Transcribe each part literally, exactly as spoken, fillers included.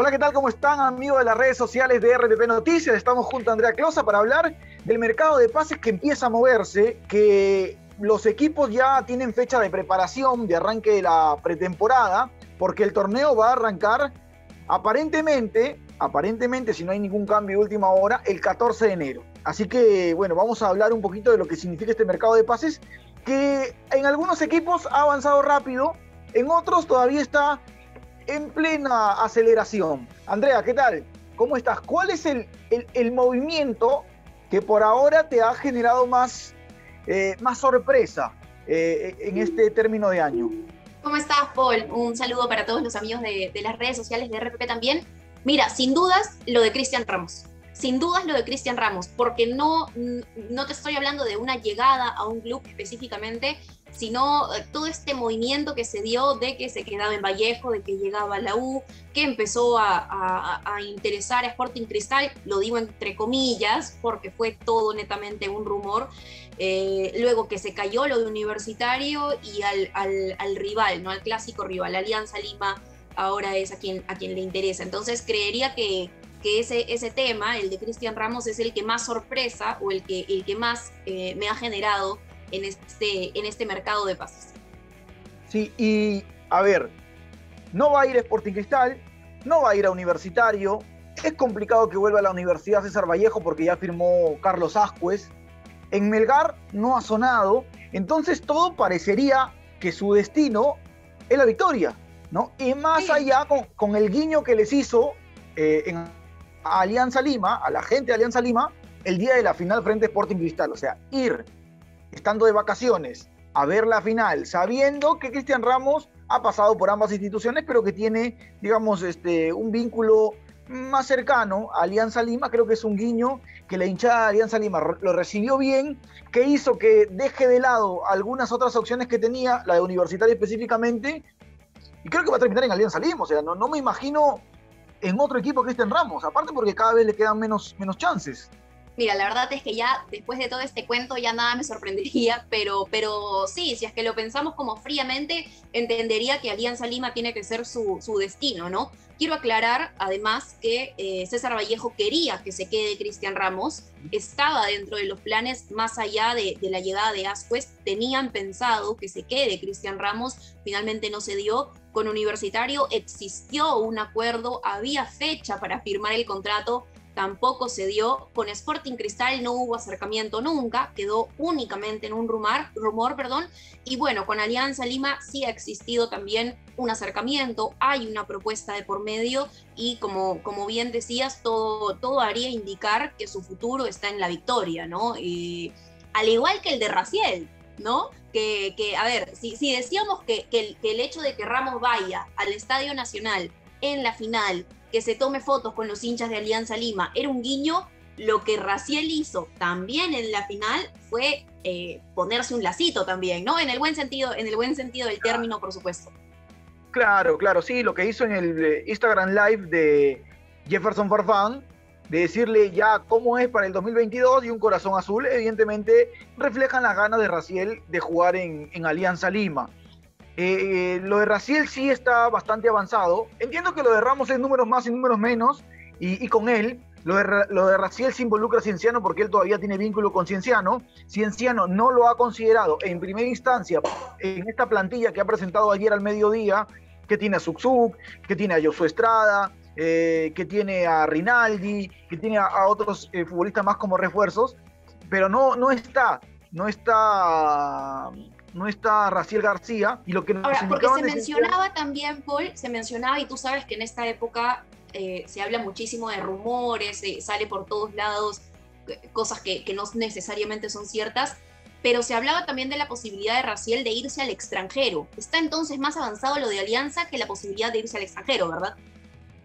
Hola, ¿qué tal? ¿Cómo están, amigos de las redes sociales de R P P Noticias? Estamos junto a Andrea Closa para hablar del mercado de pases que empieza a moverse, que los equipos ya tienen fecha de preparación, de arranque de la pretemporada, porque el torneo va a arrancar aparentemente, aparentemente, si no hay ningún cambio de última hora, el catorce de enero. Así que, bueno, vamos a hablar un poquito de lo que significa este mercado de pases, que en algunos equipos ha avanzado rápido, en otros todavía está en plena aceleración. Andrea, ¿qué tal? ¿Cómo estás? ¿Cuál es el, el, el movimiento que por ahora te ha generado más, eh, más sorpresa eh, en este término de año? ¿Cómo estás, Paul? Un saludo para todos los amigos de, de las redes sociales de R P P también. Mira, sin dudas lo de Christian Ramos. Sin dudas lo de Christian Ramos, porque no, no te estoy hablando de una llegada a un club específicamente, sino todo este movimiento que se dio de que se quedaba en Vallejo, de que llegaba a la U, que empezó a, a, a interesar a Sporting Cristal, lo digo entre comillas, porque fue todo netamente un rumor, eh, luego que se cayó lo de Universitario y al, al, al rival, ¿no? Al clásico rival, la Alianza Lima, ahora es a quien, a quien le interesa. Entonces creería que, que ese, ese tema, el de Christian Ramos, es el que más sorpresa o el que, el que más eh, me ha generado en este, en este mercado de pases. Sí, y a ver, no va a ir a Sporting Cristal, no va a ir a Universitario, es complicado que vuelva a la Universidad César Vallejo porque ya firmó Carlos Ascuez, en Melgar no ha sonado, entonces todo parecería que su destino es la victoria, ¿no? Y más sí. allá con, con el guiño que les hizo eh, en, a Alianza Lima, a la gente de Alianza Lima, el día de la final frente a Sporting Cristal, o sea, ir estando de vacaciones, a ver la final, sabiendo que Christian Ramos ha pasado por ambas instituciones, pero que tiene, digamos, este, un vínculo más cercano a Alianza Lima. Creo que es un guiño que la hinchada de Alianza Lima lo recibió bien, que hizo que deje de lado algunas otras opciones que tenía, la de Universitario específicamente, y creo que va a terminar en Alianza Lima. O sea, no, no me imagino en otro equipo a Christian Ramos, aparte porque cada vez le quedan menos, menos chances. Mira, la verdad es que ya después de todo este cuento ya nada me sorprendería, pero, pero sí, si es que lo pensamos como fríamente, entendería que Alianza Lima tiene que ser su, su destino, ¿no? Quiero aclarar, además, que eh, César Vallejo quería que se quede Christian Ramos, estaba dentro de los planes, más allá de, de la llegada de Ascuez, tenían pensado que se quede Christian Ramos, finalmente no se dio. Con Universitario existió un acuerdo, había fecha para firmar el contrato, tampoco se dio. Con Sporting Cristal no hubo acercamiento nunca, quedó únicamente en un rumor, rumor, perdón. Y bueno, con Alianza Lima sí ha existido también un acercamiento, hay una propuesta de por medio y como, como bien decías, todo, todo haría indicar que su futuro está en la victoria, ¿no? Eh, al igual que el de Raziel, ¿no? Que, que a ver, si, si decíamos que, que, el, que el hecho de que Ramos vaya al Estadio Nacional en la final, que se tome fotos con los hinchas de Alianza Lima, era un guiño, lo que Raziel hizo también en la final fue eh, ponerse un lacito también, ¿no? En el buen sentido, en el buen sentido del término, por supuesto. Claro, claro, sí, lo que hizo en el Instagram Live de Jefferson Farfán, de decirle ya cómo es para el dos mil veintidós y un corazón azul, evidentemente reflejan las ganas de Raziel de jugar en, en Alianza Lima. Eh, lo de Raziel sí está bastante avanzado. Entiendo que lo de Ramos es números más y números menos, y, y con él, lo de, lo de Raziel se involucra a Cienciano porque él todavía tiene vínculo con Cienciano. Cienciano no lo ha considerado en primera instancia en esta plantilla que ha presentado ayer al mediodía, que tiene a Zuczuc, que tiene a Josué Estrada, eh, que tiene a Rinaldi, que tiene a, a otros eh, futbolistas más como refuerzos, pero no, no está, no está... no está Raziel García. Y lo que ahora, porque se mencionaba es... también, Paul, se mencionaba, y tú sabes que en esta época eh, se habla muchísimo de rumores, eh, sale por todos lados, cosas que, que no necesariamente son ciertas, pero se hablaba también de la posibilidad de Raziel de irse al extranjero. Está entonces más avanzado lo de Alianza que la posibilidad de irse al extranjero, ¿verdad?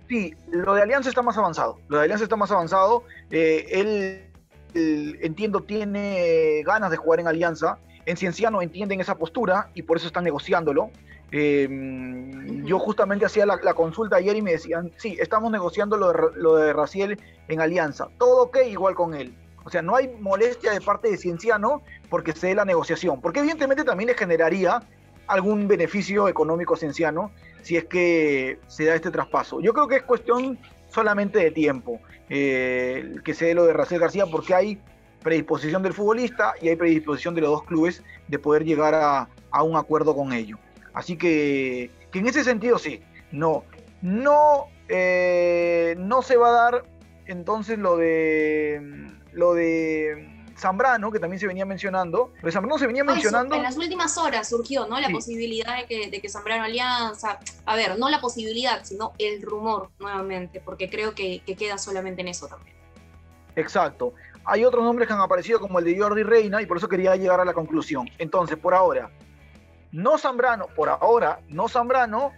Sí, lo de Alianza está más avanzado, lo de Alianza está más avanzado, eh, él, él, entiendo, tiene ganas de jugar en Alianza. En Cienciano entienden esa postura y por eso están negociándolo. Eh, uh-huh. Yo justamente hacía la, la consulta ayer y me decían, sí, estamos negociando lo de, lo de Raziel en Alianza. Todo ok, igual con él. O sea, no hay molestia de parte de Cienciano porque se dé la negociación. Porque evidentemente también le generaría algún beneficio económico Cienciano si es que se da este traspaso. Yo creo que es cuestión solamente de tiempo, eh, que se dé lo de Raziel García, porque hay predisposición del futbolista y hay predisposición de los dos clubes de poder llegar a, a un acuerdo con ello. Así que, que en ese sentido sí, no, no, eh, no se va a dar entonces lo de lo de Zambrano, que también se venía mencionando. Pero Zambrano se venía mencionando... Ay, en las últimas horas surgió, ¿no? La sí. posibilidad de que, de que Zambrano Alianza... A ver, no la posibilidad, sino el rumor nuevamente, porque creo que, que queda solamente en eso también. Exacto. Hay otros nombres que han aparecido como el de Jordi Reina, y por eso quería llegar a la conclusión. Entonces, por ahora, no Zambrano, por ahora, no Zambrano,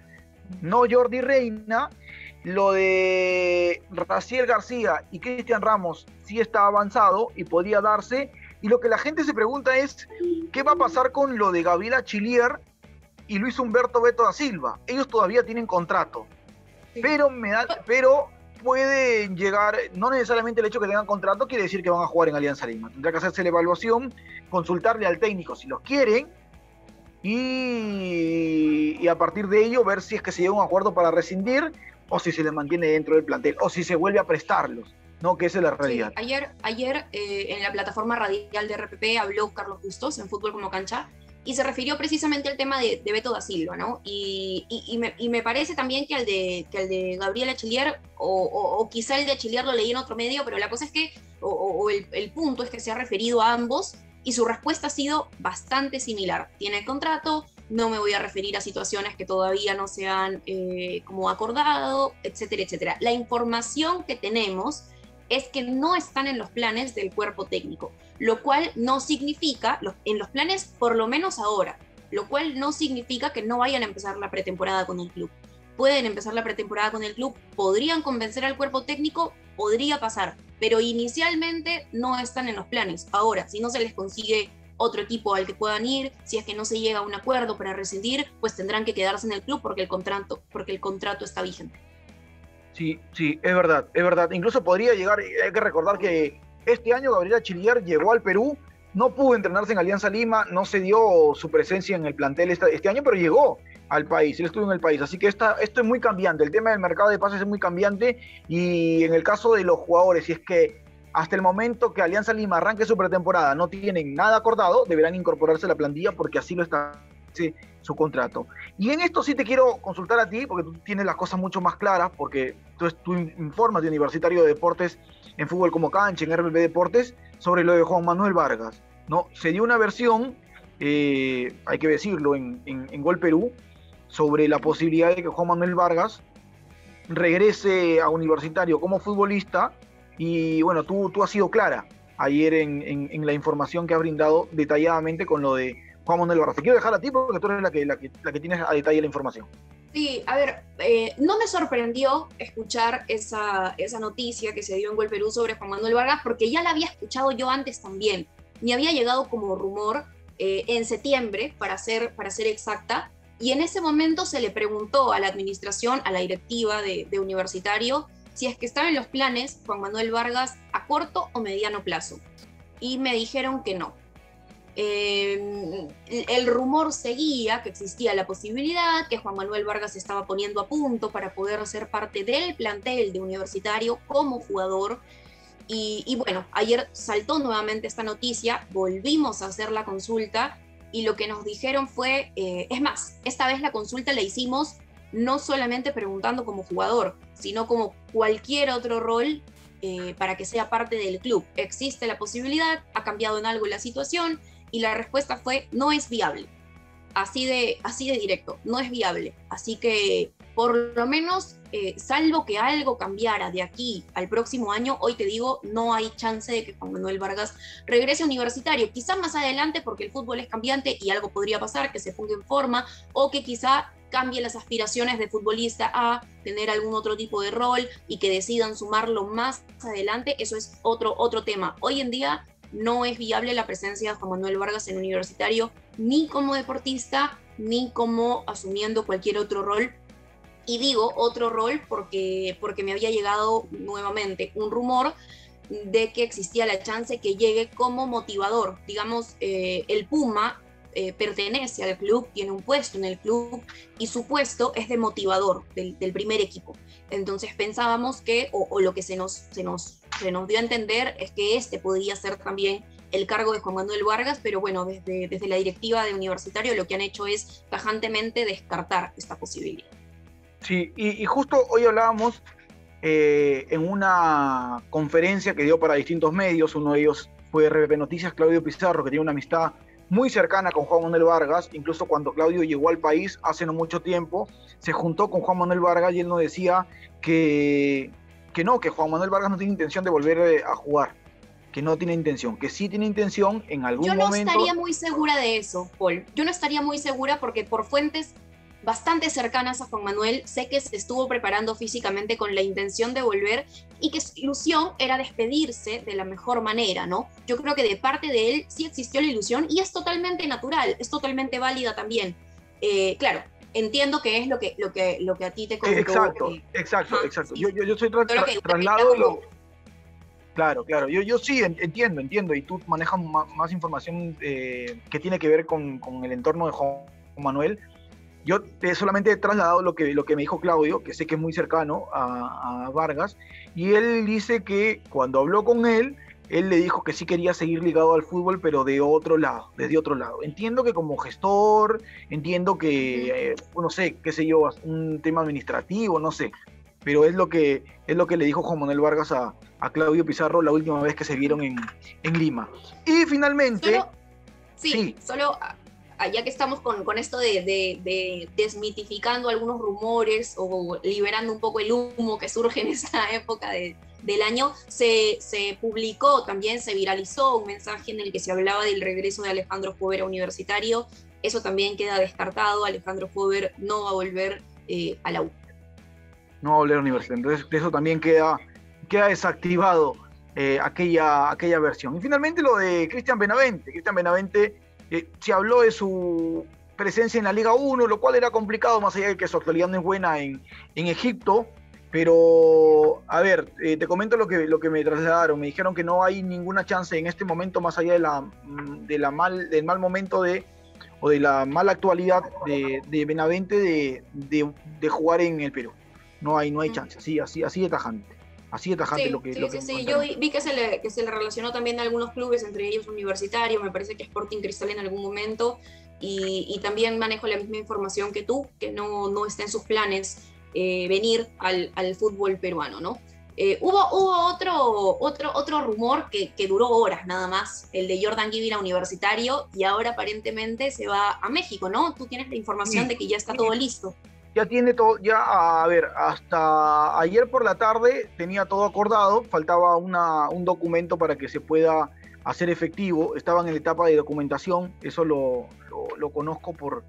no Jordi Reina... Lo de Raziel García y Christian Ramos sí está avanzado y podría darse. Y lo que la gente se pregunta es, ¿qué va a pasar con lo de Gabriel Achilier y Luis Humberto Beto da Silva? Ellos todavía tienen contrato, sí. pero, me da, pero pueden llegar, no necesariamente el hecho que tengan contrato quiere decir que van a jugar en Alianza Lima. Tendrá que hacerse la evaluación, consultarle al técnico si los quieren, y, y a partir de ello ver si es que se llega a un acuerdo para rescindir, o si se les mantiene dentro del plantel, o si se vuelve a prestarlos, ¿no? Que esa es la realidad. Sí, ayer ayer eh, en la plataforma radial de R P P habló Carlos Bustos en Fútbol como Cancha, y se refirió precisamente al tema de, de Beto da Silva, ¿no? Y, y, y, me, y me parece también que al de, que al de Gabriel Achilier, o, o, o quizá el de Achilier lo leí en otro medio, pero la cosa es que, o, o el, el punto es que se ha referido a ambos, y su respuesta ha sido bastante similar. Tiene el contrato, no me voy a referir a situaciones que todavía no se han eh, como acordado, etcétera, etcétera. La información que tenemos es que no están en los planes del cuerpo técnico, lo cual no significa, en los planes por lo menos ahora, lo cual no significa que no vayan a empezar la pretemporada con el club. Pueden empezar la pretemporada con el club, podrían convencer al cuerpo técnico, podría pasar, pero inicialmente no están en los planes. Ahora, si no se les consigue otro equipo al que puedan ir, si es que no se llega a un acuerdo para rescindir, pues tendrán que quedarse en el club porque el contrato, porque el contrato está vigente. Sí, sí, es verdad, es verdad. Incluso podría llegar, hay que recordar que este año Gabriel Achilier llegó al Perú, no pudo entrenarse en Alianza Lima, no se dio su presencia en el plantel este, este año, pero llegó al país, él estuvo en el país, así que esta, esto es muy cambiante, el tema del mercado de pases es muy cambiante, y en el caso de los jugadores, si es que hasta el momento que Alianza Lima arranque su pretemporada no tienen nada acordado, deberán incorporarse a la plantilla porque así lo establece su contrato. Y en esto sí te quiero consultar a ti, porque tú tienes las cosas mucho más claras, porque tú, tú informas de Universitario de Deportes en Fútbol como Cancha, en R P P Deportes, sobre lo de Juan Manuel Vargas, ¿no? Se dio una versión, eh, hay que decirlo, en, en, en Gol Perú, sobre la posibilidad de que Juan Manuel Vargas regrese a Universitario como futbolista. Y bueno, tú, tú has sido clara ayer en, en, en la información que has brindado detalladamente con lo de Juan Manuel Vargas. Te quiero dejar a ti porque tú eres la que, la que, la que tienes a detalle la información. Sí, a ver, eh, no me sorprendió escuchar esa, esa noticia que se dio en Gol Perú sobre Juan Manuel Vargas, porque ya la había escuchado yo antes también. Me había llegado como rumor eh, en septiembre, para ser, para ser exacta, y en ese momento se le preguntó a la administración, a la directiva de, de Universitario, si es que estaba en los planes Juan Manuel Vargas a corto o mediano plazo. Y me dijeron que no. Eh, el rumor seguía, que existía la posibilidad, que Juan Manuel Vargas se estaba poniendo a punto para poder ser parte del plantel de Universitario como jugador. Y, y bueno, ayer saltó nuevamente esta noticia, volvimos a hacer la consulta y lo que nos dijeron fue, eh, es más, esta vez la consulta la hicimos no solamente preguntando como jugador, sino como cualquier otro rol eh, para que sea parte del club. ¿Existe la posibilidad? ¿Ha cambiado en algo la situación? Y la respuesta fue, no es viable. Así de, así de directo, no es viable. Así que, por lo menos, eh, salvo que algo cambiara de aquí al próximo año, hoy te digo, no hay chance de que Juan Manuel Vargas regrese a Universitario. Quizá más adelante, porque el fútbol es cambiante y algo podría pasar, que se ponga en forma, o que quizá cambie las aspiraciones de futbolista a tener algún otro tipo de rol y que decidan sumarlo más adelante, eso es otro, otro tema. Hoy en día no es viable la presencia de Juan Manuel Vargas en Universitario, ni como deportista, ni como asumiendo cualquier otro rol. Y digo otro rol porque, porque me había llegado nuevamente un rumor de que existía la chance que llegue como motivador. Digamos, eh, el Puma eh, pertenece al club, tiene un puesto en el club y su puesto es de motivador del, del primer equipo. Entonces pensábamos que, o, o lo que se nos, se, nos, se nos dio a entender es que este podría ser también el cargo de Juan Manuel Vargas, pero bueno, desde, desde la directiva de Universitario lo que han hecho es tajantemente descartar esta posibilidad. Sí, y, y justo hoy hablábamos eh, en una conferencia que dio para distintos medios, uno de ellos fue R P P Noticias, Claudio Pizarro, que tiene una amistad muy cercana con Juan Manuel Vargas, incluso cuando Claudio llegó al país hace no mucho tiempo, se juntó con Juan Manuel Vargas y él nos decía que, que no, que Juan Manuel Vargas no tiene intención de volver a jugar, que no tiene intención, que sí tiene intención en algún momento. Yo no momento... estaría muy segura de eso, Paul. Yo no estaría muy segura porque por fuentes bastante cercanas a Juan Manuel sé que se estuvo preparando físicamente con la intención de volver y que su ilusión era despedirse de la mejor manera, ¿no? Yo creo que de parte de él sí existió la ilusión y es totalmente natural, es totalmente válida también. Eh, claro, entiendo que es lo que, lo que, lo que a ti te comentó. Exacto, que... exacto, Ajá, exacto. Sí. Yo, yo, yo soy tra tra traslado lo... Claro, claro. Yo, yo sí entiendo, entiendo. Y tú manejas más información eh, que tiene que ver con, con el entorno de Juan Manuel. Yo te solamente he trasladado lo que, lo que me dijo Claudio, que sé que es muy cercano a, a Vargas. Y él dice que cuando habló con él, él le dijo que sí quería seguir ligado al fútbol, pero de otro lado, desde otro lado. Entiendo que como gestor, entiendo que, eh, no sé, qué sé yo, un tema administrativo, no sé. Pero es lo que es lo que le dijo Juan Manuel Vargas a, a Claudio Pizarro la última vez que se vieron en, en Lima. Y finalmente... Solo, sí, sí, solo ya que estamos con, con esto de, de, de desmitificando algunos rumores o liberando un poco el humo que surge en esa época de, del año, se, se publicó también, se viralizó un mensaje en el que se hablaba del regreso de Alejandro Fover a Universitario. Eso también queda descartado. Alejandro Fover no va a volver eh, a la U. No va a volver a la universidad. Entonces, eso también queda, queda desactivado eh, aquella, aquella versión. Y finalmente lo de Cristian Benavente. Cristian Benavente eh, se habló de su presencia en la Liga uno, lo cual era complicado, más allá de que su actualidad no es buena en, en Egipto. Pero, a ver, eh, te comento lo que, lo que me trasladaron. Me dijeron que no hay ninguna chance en este momento, más allá de la, de la mal, del mal momento de... o de la mala actualidad de, de Benavente de, de, de jugar en el Perú. No hay, no hay chance, así, así, así de tajante. Así de tajante sí, lo que... Sí, lo que sí, sí, yo vi que se, le, que se le relacionó también a algunos clubes, entre ellos Universitario, me parece que Sporting Cristal en algún momento, y, y también manejo la misma información que tú, que no, no está en sus planes eh, venir al, al fútbol peruano, ¿no? Eh, hubo hubo otro, otro, otro rumor que, que duró horas nada más, el de Jordan Guivin a Universitario, y ahora aparentemente se va a México, ¿no? Tú tienes la información sí, de que ya está sí. todo listo. Ya tiene todo, ya, a ver, hasta ayer por la tarde tenía todo acordado, faltaba una, un documento para que se pueda hacer efectivo, estaban en la etapa de documentación, eso lo, lo, lo conozco por,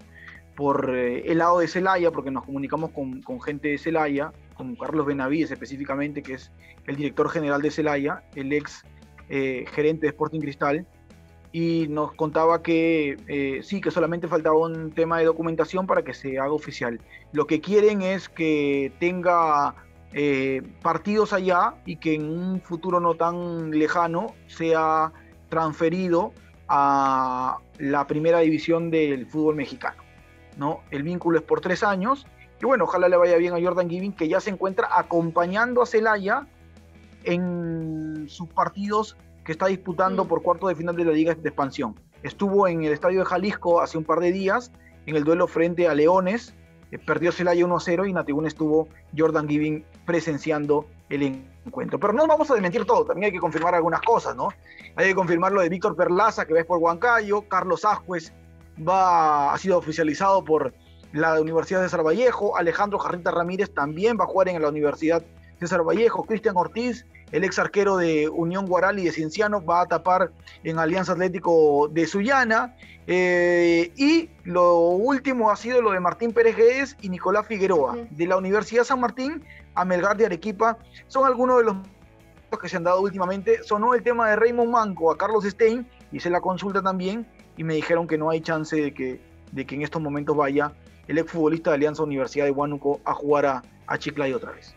por el lado de Celaya, porque nos comunicamos con, con gente de Celaya, con Carlos Benavides específicamente, que es el director general de Celaya, el ex eh, gerente de Sporting Cristal, y nos contaba que eh, sí, que solamente faltaba un tema de documentación para que se haga oficial. Lo que quieren es que tenga eh, partidos allá y que en un futuro no tan lejano sea transferido a la primera división del fútbol mexicano, ¿no? El vínculo es por tres años y bueno, ojalá le vaya bien a Jordan Guivin, que ya se encuentra acompañando a Celaya en sus partidos que está disputando por cuarto de final de la Liga de Expansión. Estuvo en el Estadio de Jalisco hace un par de días, en el duelo frente a Leones, eh, perdió Celaya uno a cero y en la tribuna estuvo Jordan Guivin presenciando el encuentro. Pero no vamos a desmentir todo, también hay que confirmar algunas cosas, ¿no? Hay que confirmar lo de Víctor Perlaza, que va por Huancayo, Carlos Ascuez va, ha sido oficializado por la Universidad César Vallejo, Alejandro Jarrita Ramírez también va a jugar en la Universidad César Vallejo, Cristian Ortiz, el ex arquero de Unión Guaral y de Cienciano, va a tapar en Alianza Atlético de Sullana. Eh, y lo último ha sido lo de Martín Pérez Guedes y Nicolás Figueroa, sí, de la Universidad San Martín a Melgar de Arequipa. Son algunos de los que se han dado últimamente. Sonó el tema de Raymond Manco a Carlos Stein, hice la consulta también y me dijeron que no hay chance de que, de que en estos momentos vaya el exfutbolista de Alianza Universidad de Huánuco a jugar a, a Chiclayo otra vez.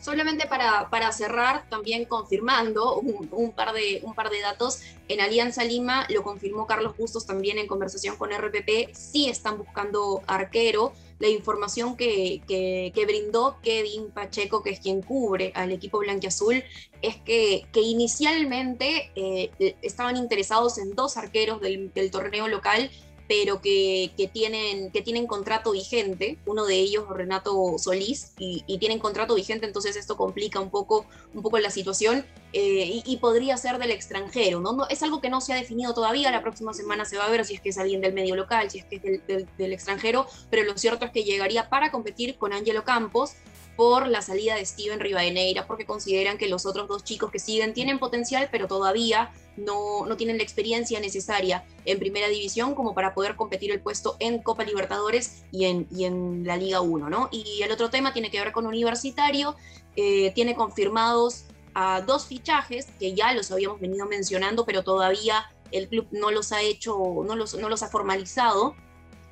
Solamente para, para cerrar, también confirmando un, un, par de, un par de datos, en Alianza Lima, lo confirmó Carlos Bustos también en conversación con R P P, sí están buscando arquero. La información que, que, que brindó Kevin Pacheco, que es quien cubre al equipo blanquiazul, es que, que inicialmente eh, estaban interesados en dos arqueros del, del torneo local, pero que, que, tienen, que tienen contrato vigente, uno de ellos Renato Solís, y, y tienen contrato vigente, entonces esto complica un poco, un poco la situación, eh, y, y podría ser del extranjero, ¿no? No, es algo que no se ha definido todavía, la próxima semana se va a ver si es que es alguien del medio local, si es que es del, del, del extranjero, pero lo cierto es que llegaría para competir con Ángelo Campos por la salida de Steven Rivadeneira, porque consideran que los otros dos chicos que siguen tienen potencial, pero todavía No, no tienen la experiencia necesaria en Primera División como para poder competir el puesto en Copa Libertadores y en, y en la Liga uno, ¿no? Y el otro tema tiene que ver con Universitario, eh, tiene confirmados a dos fichajes que ya los habíamos venido mencionando, pero todavía el club no los ha hecho, no los, no los ha formalizado,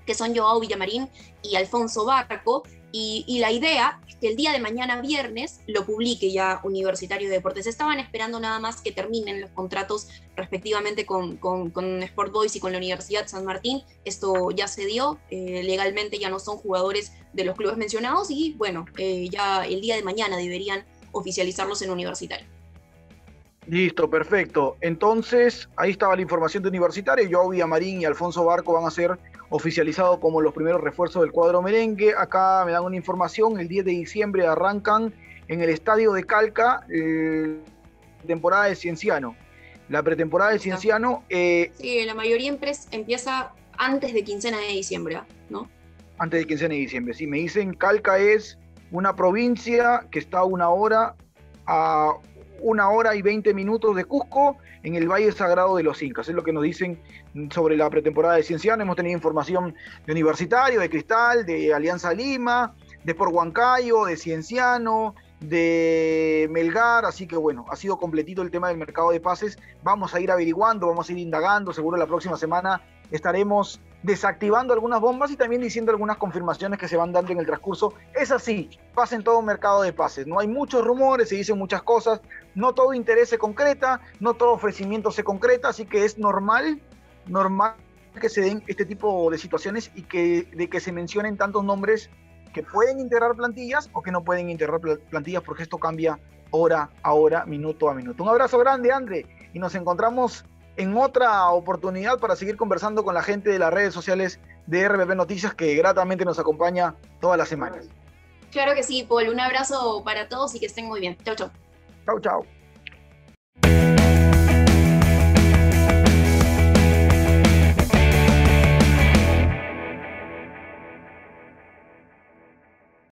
que son Joao Villamarín y Alfonso Barco, y, y la idea es que el día de mañana viernes lo publique ya Universitario de Deportes. Estaban esperando nada más que terminen los contratos respectivamente con, con, con Sport Boys y con la Universidad San Martín. Esto ya se dio, eh, legalmente ya no son jugadores de los clubes mencionados y bueno, eh, ya el día de mañana deberían oficializarlos en Universitario. Listo, perfecto. Entonces, ahí estaba la información de Universitario. Joao Villamarín y Alfonso Barco van a ser oficializados como los primeros refuerzos del cuadro merengue. Acá me dan una información, el diez de diciembre arrancan en el estadio de Calca eh, la temporada de Cienciano. La pretemporada de Cienciano... Eh, sí, la mayoría empieza antes de quincena de diciembre, ¿no? Antes de quincena de diciembre, sí. Me dicen Calca es una provincia que está a una hora a... una hora y veinte minutos de Cusco en el Valle Sagrado de los Incas. Es lo que nos dicen sobre la pretemporada de Cienciano. Hemos tenido información de Universitario, de Cristal, de Alianza Lima, de Sport Huancayo, de Cienciano, de Melgar. Así que bueno, ha sido completito el tema del mercado de pases. Vamos a ir averiguando, vamos a ir indagando. Seguro la próxima semana estaremos desactivando algunas bombas y también diciendo algunas confirmaciones que se van dando en el transcurso. Es así, pasa en todo mercado de pases, no hay muchos rumores, se dicen muchas cosas, no todo interés se concreta, no todo ofrecimiento se concreta, así que es normal, normal que se den este tipo de situaciones y que, de que se mencionen tantos nombres que pueden integrar plantillas o que no pueden integrar plantillas, porque esto cambia hora a hora, minuto a minuto. Un abrazo grande, André, y nos encontramos en otra oportunidad para seguir conversando con la gente de las redes sociales de R P P Noticias, que gratamente nos acompaña todas las semanas. Claro que sí, Paul. Un abrazo para todos y que estén muy bien. Chau, chau. Chau, chau.